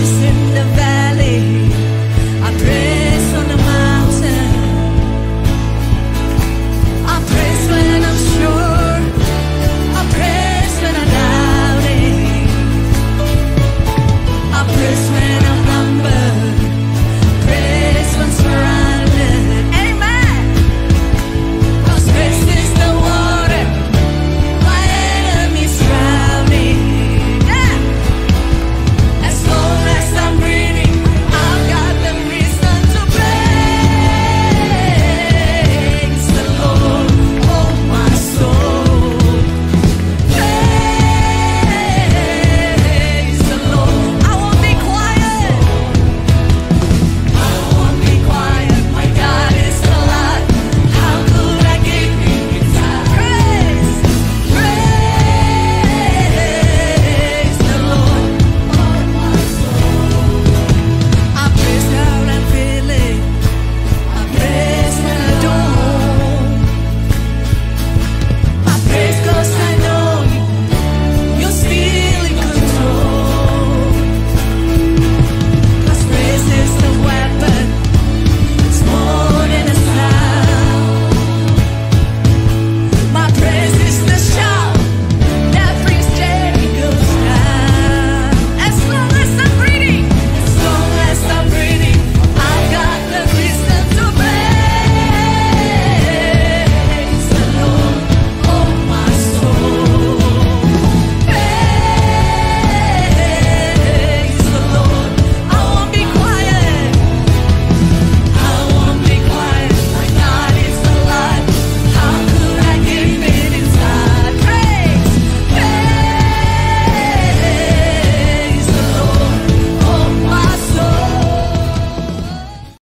They say